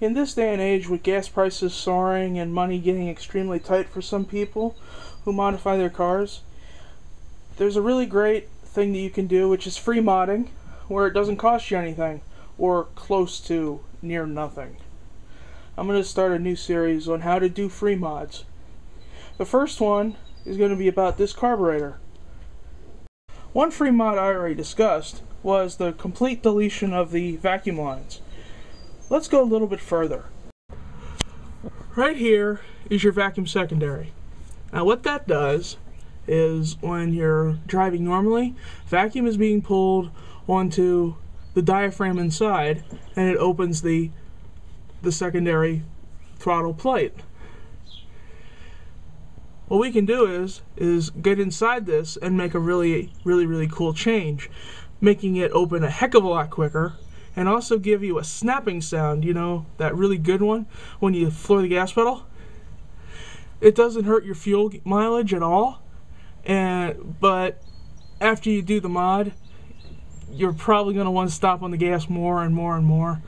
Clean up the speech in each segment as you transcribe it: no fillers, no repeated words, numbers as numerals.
In this day and age, with gas prices soaring and money getting extremely tight for some people who modify their cars, there's a really great thing that you can do, which is free modding, where it doesn't cost you anything, or close to near nothing. I'm going to start a new series on how to do free mods. The first one is going to be about this carburetor. One free mod I already discussed was the complete deletion of the vacuum lines. Let's go a little bit further. Right here is your vacuum secondary. Now what that does is when you're driving normally, vacuum is being pulled onto the diaphragm inside and it opens the secondary throttle plate. What we can do is get inside this and make a really cool change, making it open a heck of a lot quicker, and also give you a snapping sound, you know, that really good one when you floor the gas pedal. It doesn't hurt your fuel mileage at all, but after you do the mod, you're probably going to want to stop on the gas more and more and more.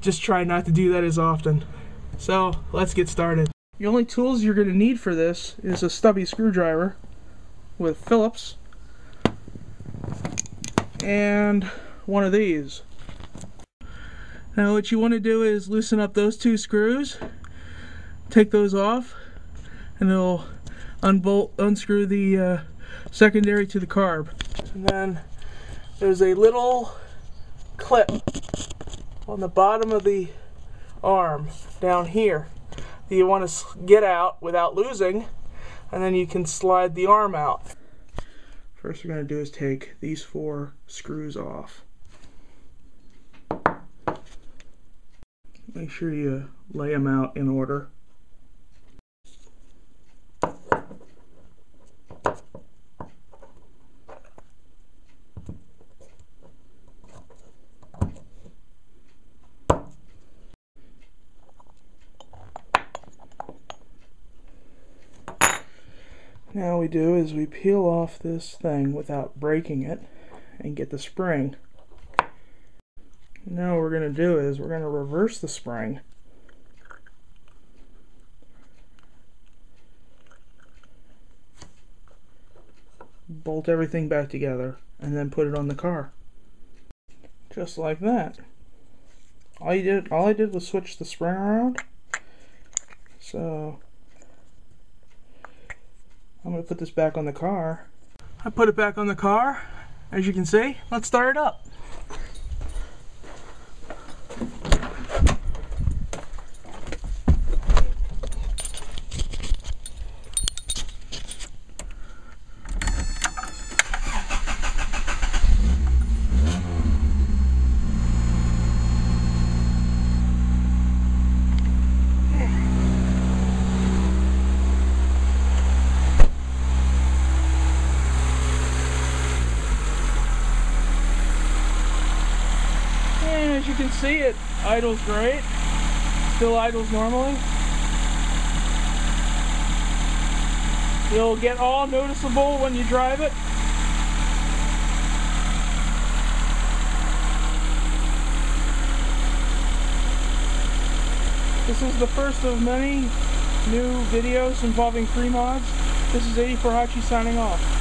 Just try not to do that as often. So let's get started. The only tools you're going to need for this is a stubby screwdriver with Phillips and one of these. Now what you want to do is loosen up those two screws, take those off, and it'll unscrew the secondary to the carb. And then there's a little clip on the bottom of the arm down here that you want to get out without losing, and then you can slide the arm out. First we're going to do is take these four screws off. Make sure you lay them out in order. Now we do is we peel off this thing without breaking it and get the spring. Now what we're going to do is we're going to reverse the spring. Bolt everything back together and then put it on the car. Just like that. All I did was switch the spring around. So I'm going to put this back on the car. I put it back on the car. As you can see, let's start it up. As you can see, it idles great. Still idles normally. It'll get all noticeable when you drive it. This is the first of many new videos involving free mods. This is 84Hachi signing off.